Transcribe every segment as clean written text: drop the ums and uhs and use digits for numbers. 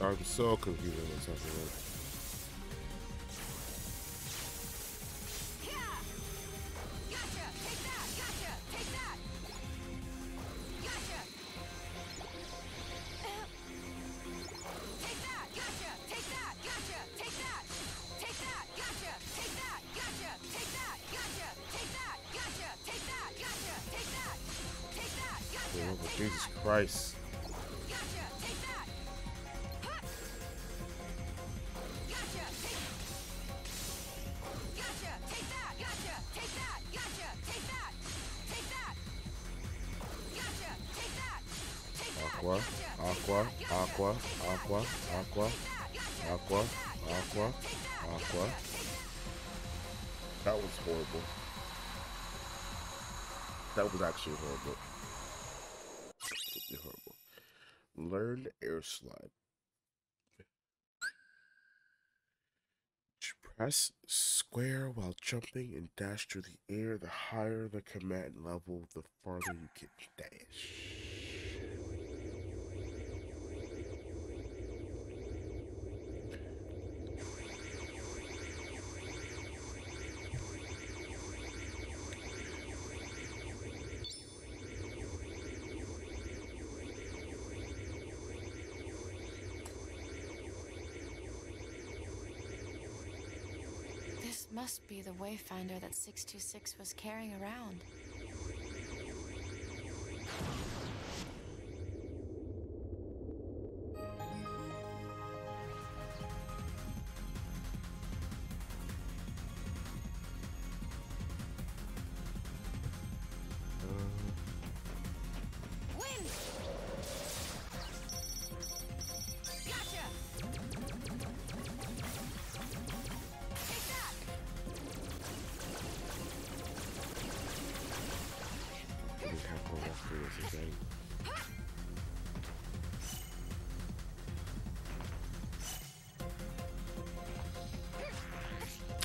That was so confusing when something worked. Jesus Christ. Gotcha, take that. Gotcha, take that. Gotcha, take that. Gotcha, take that. Gotcha, take that. Take that. Gotcha, take that. Take that. Aqua, Aqua, Aqua, Aqua, Aqua, Aqua, Aqua, Aqua. That was horrible. That was actually horrible. Horrible. Learned air slide. Press square while jumping and dash through the air. The higher the command level, the farther you can dash. Must be the wayfinder that 626 was carrying around.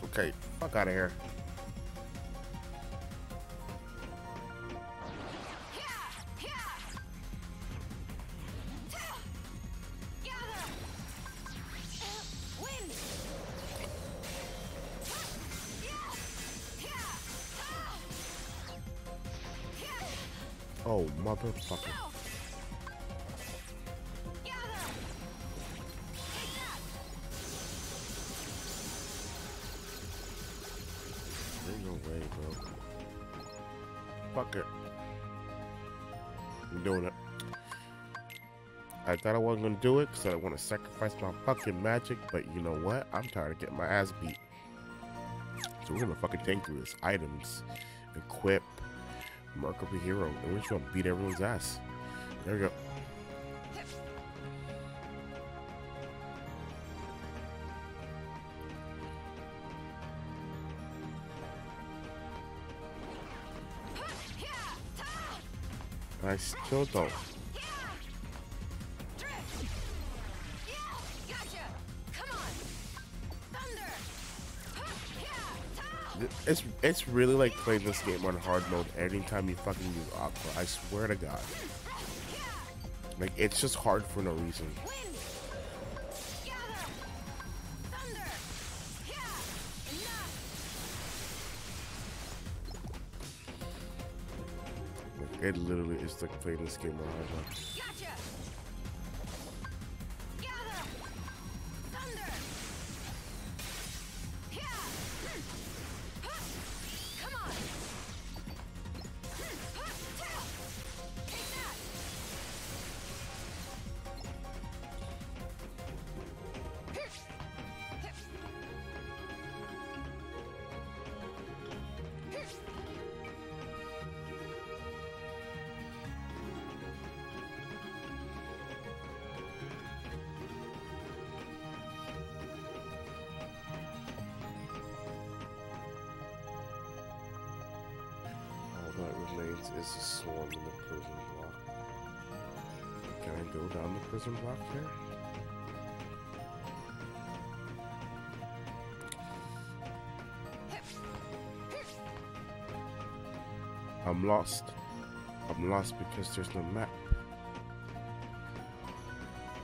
Okay, fuck out of here. Oh, motherfucker. I thought I wasn't gonna do it because I want to sacrifice my fucking magic, but you know what? I'm tired of getting my ass beat. So we're gonna fucking tank through this. Items, equip, mark up a hero, and we're just gonna beat everyone's ass. There we go. I still don't. It's really like playing this game on hard mode anytime you fucking use Aqua. I swear to God. Like, it's just hard for no reason. Like, it literally is like playing this game on hard mode. Remains is a swarm in the prison block. Can I go down the prison block here? I'm lost. I'm lost because there's no map.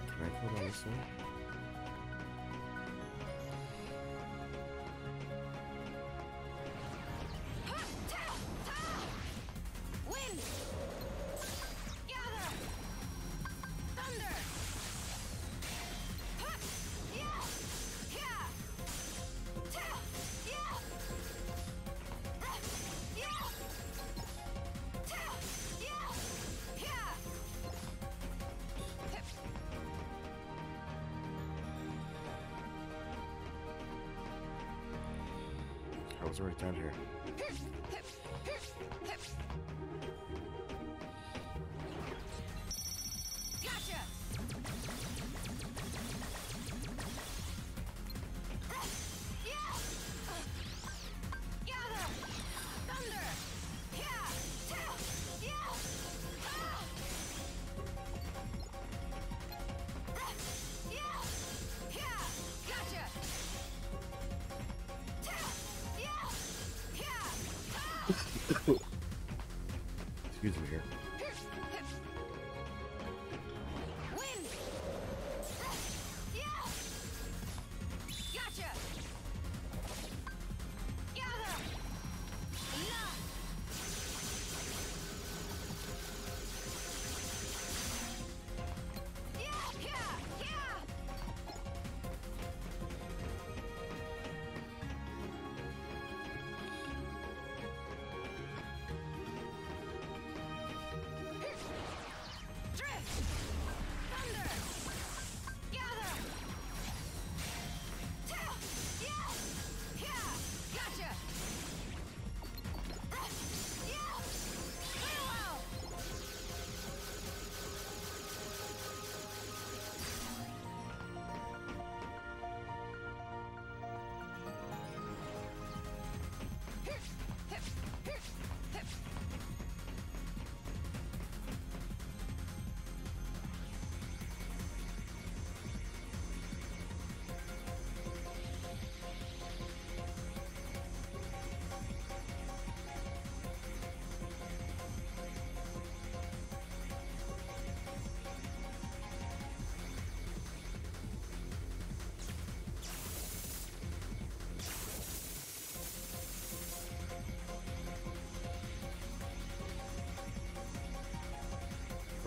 Can I go down this one? It's right down here. Excuse me here. Win. Yeah. Gotcha. Gather. Yeah. Yeah.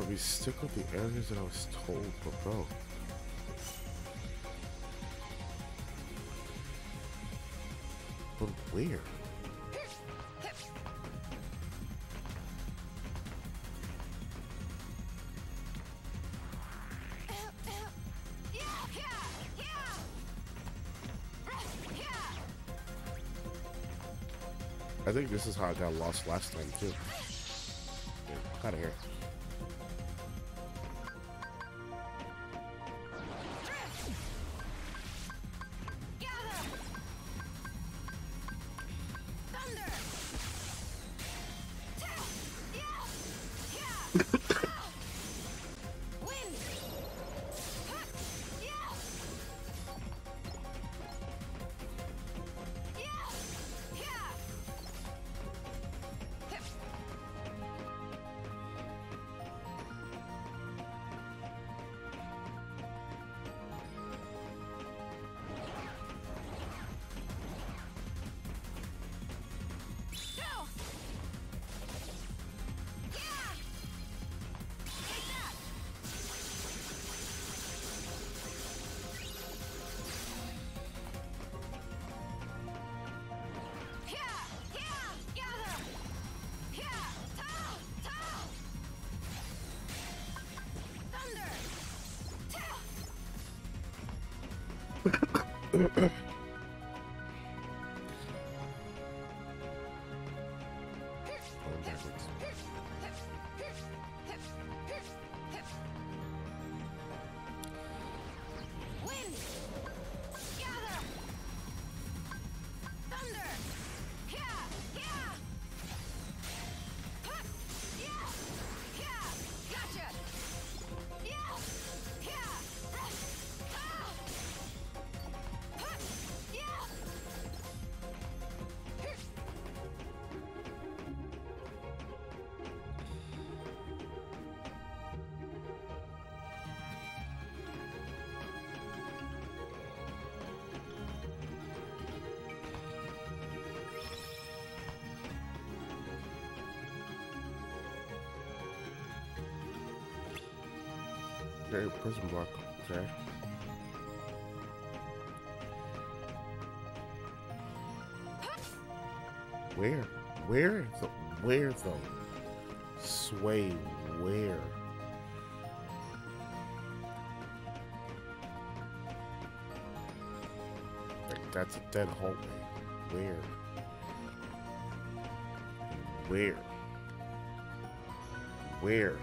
We stick with the areas that I was told, but bro. But where? I think this is how I got lost last time too. Yeah, out of here. Okay, prison block, okay. Where? Where? The, where though? Sway, where? Like, that's a dead hallway. Where? Where? Where?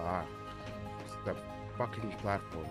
Ah, it's the fucking platform.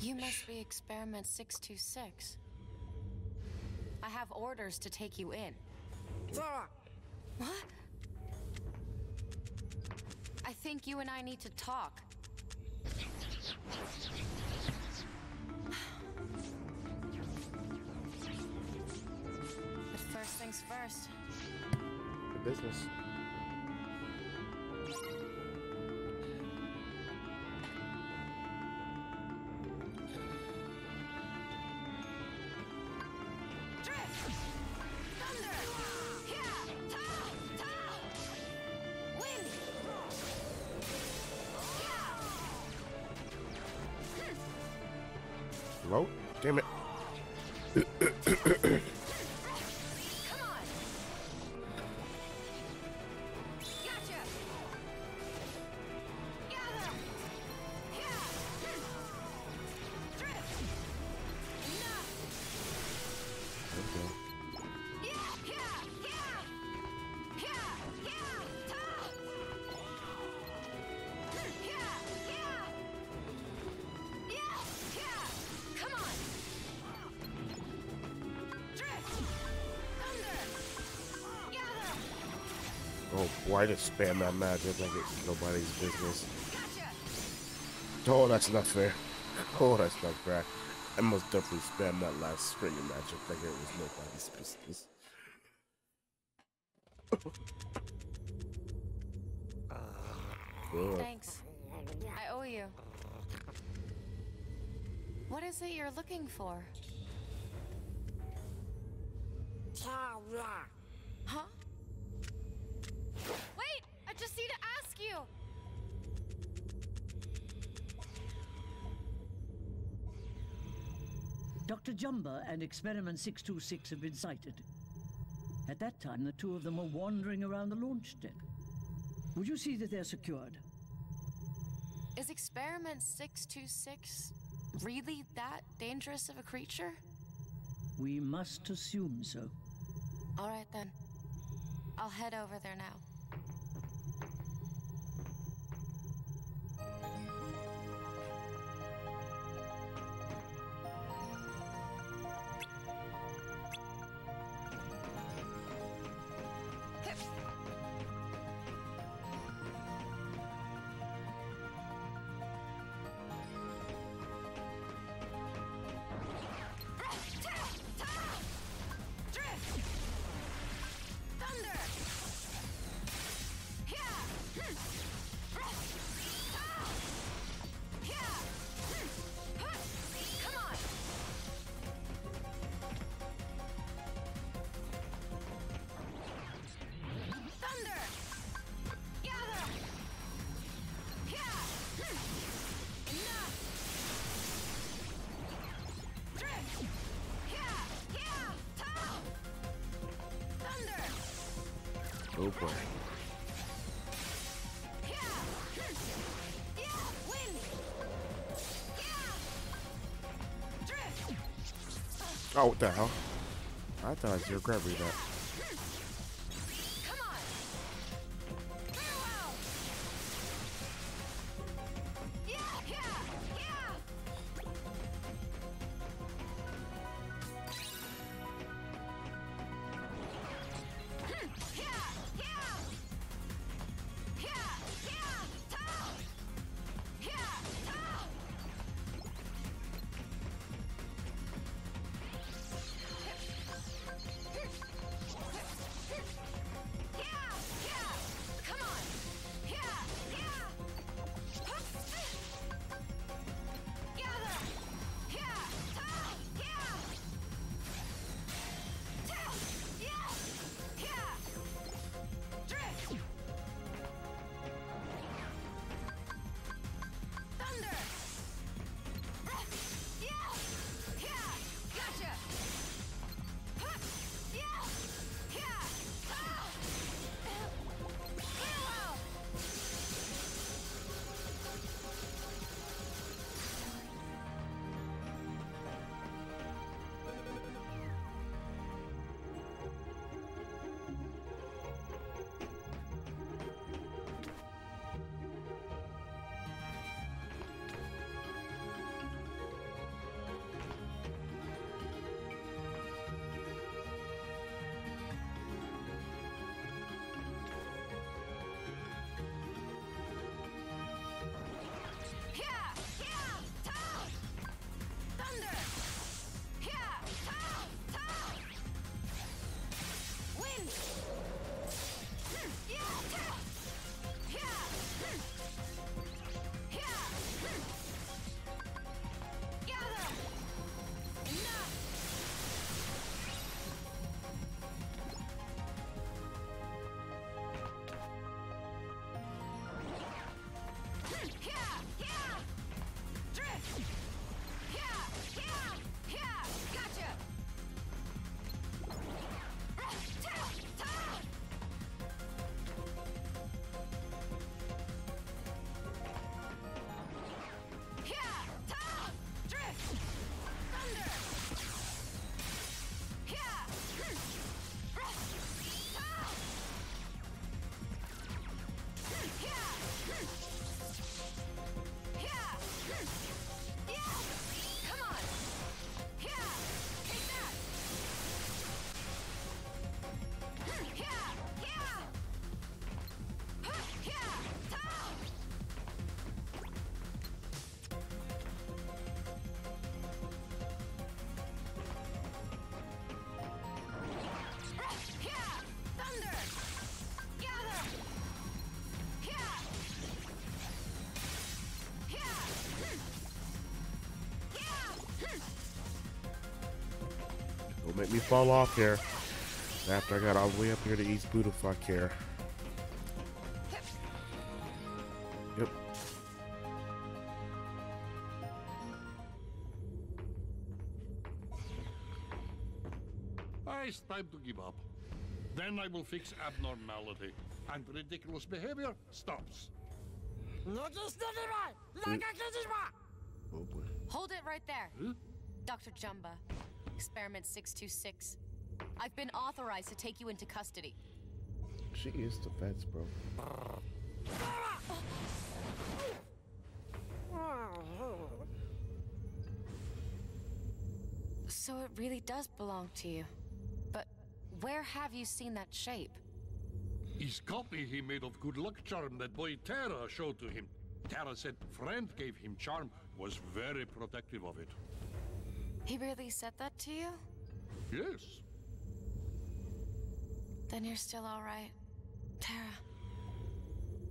You must be Experiment 626. I have orders to take you in. Terra! What? I think you and I need to talk. But first things first. The business. Hello? Damn it. Come on. Gotcha. Gather. Yeah. Drift. Enough. Okay. Yeah, yeah, yeah. Yeah, yeah. Top. Yeah, yeah. Oh, boy, I just spam that magic like it's nobody's business. Oh, that's not fair. Oh, that's not fair. I must definitely spam that last string of magic like it was nobody's business. good. Thanks. I owe you. What is it you're looking for? Terra. Huh? Wait! I just need to ask you! Dr. Jumba and Experiment 626 have been sighted. At that time, the two of them were wandering around the launch deck. Would you see that they're secured? Is Experiment 626 really that dangerous of a creature? We must assume so. All right, then. I'll head over there now. Oh boy. Oh, what the hell? I thought I should grab that. Don't make me fall off here after I got all the way up here to East Buddha fuck here. Yep. It's time to give up. Then I will fix abnormality and ridiculous behavior stops. Hold it right there. Huh? Dr. Jumba, Experiment 626. I've been authorized to take you into custody. She is the feds, bro. So it really does belong to you. But where have you seen that shape? His copy he made of good luck charm that boy Terra showed to him. Terra said friend gave him charm, was very protective of it. He really said that to you? Yes. Then you're still all right, Terra.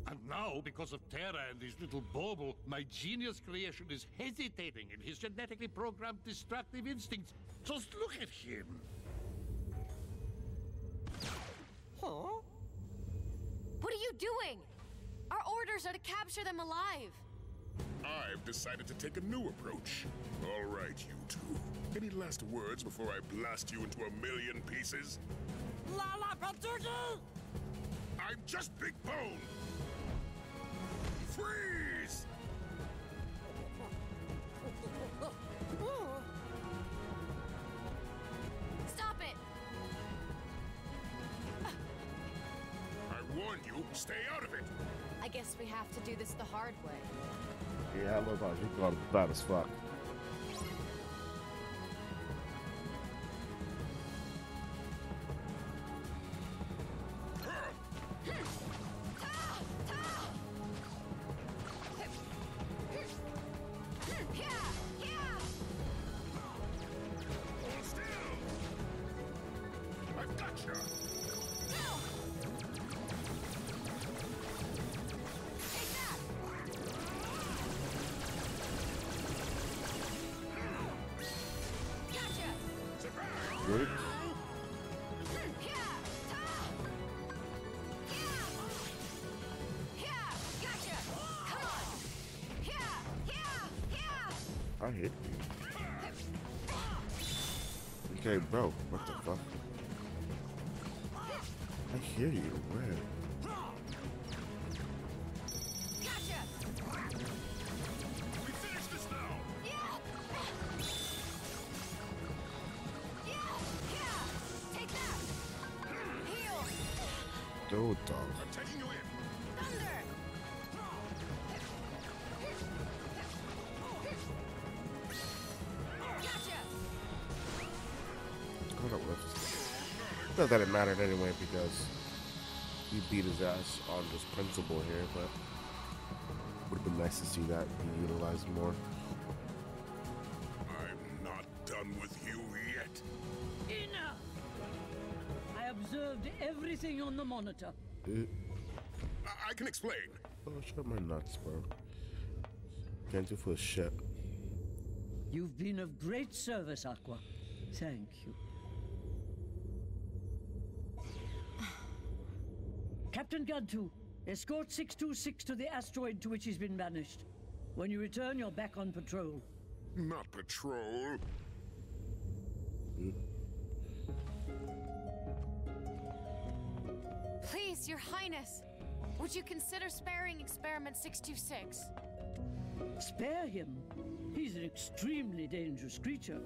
And now, because of Terra and his little bauble, my genius creation is hesitating in his genetically programmed destructive instincts. Just look at him. Huh? What are you doing? Our orders are to capture them alive. I've decided to take a new approach. All right, you two. Any last words before I blast you into a million pieces? I'm just Big Bone. Freeze! Stop it! I warn you, stay out of it! I guess we have to do this the hard way. Yeah, I love how you got bad as fuck. I hit you. Okay, bro, what the fuck? I hear you, man. Not that it mattered anyway, because he beat his ass on just principle here, but would have been nice to see that be utilized more. I'm not done with you yet. Enough! I observed everything on the monitor. I can explain. Oh, shut up my nuts, bro. Can't do for shit. You've been of great service, Aqua. Thank you. Captain Gantu, escort 626 to the asteroid to which he's been banished. When you return, you're back on patrol. Not patrol. Please, Your Highness, would you consider sparing Experiment 626? Spare him? He's an extremely dangerous creature.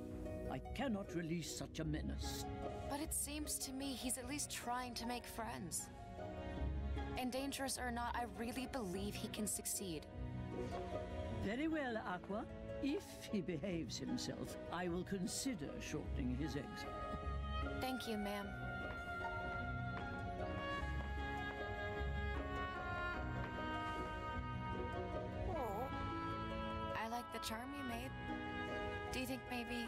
I cannot release such a menace. But it seems to me he's at least trying to make friends. And dangerous or not, I really believe he can succeed. Very well, Aqua. If he behaves himself, I will consider shortening his exile. Thank you, ma'am. I like the charm you made. Do you think maybe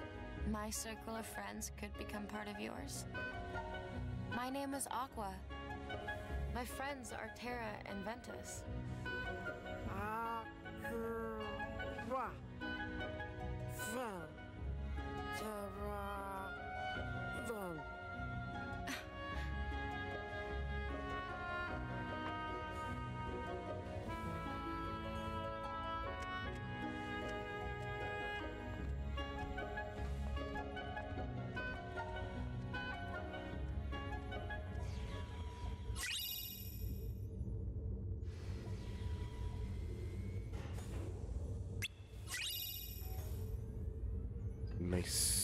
my circle of friends could become part of yours? My name is Aqua. My friends are Terra and Ventus. Nice.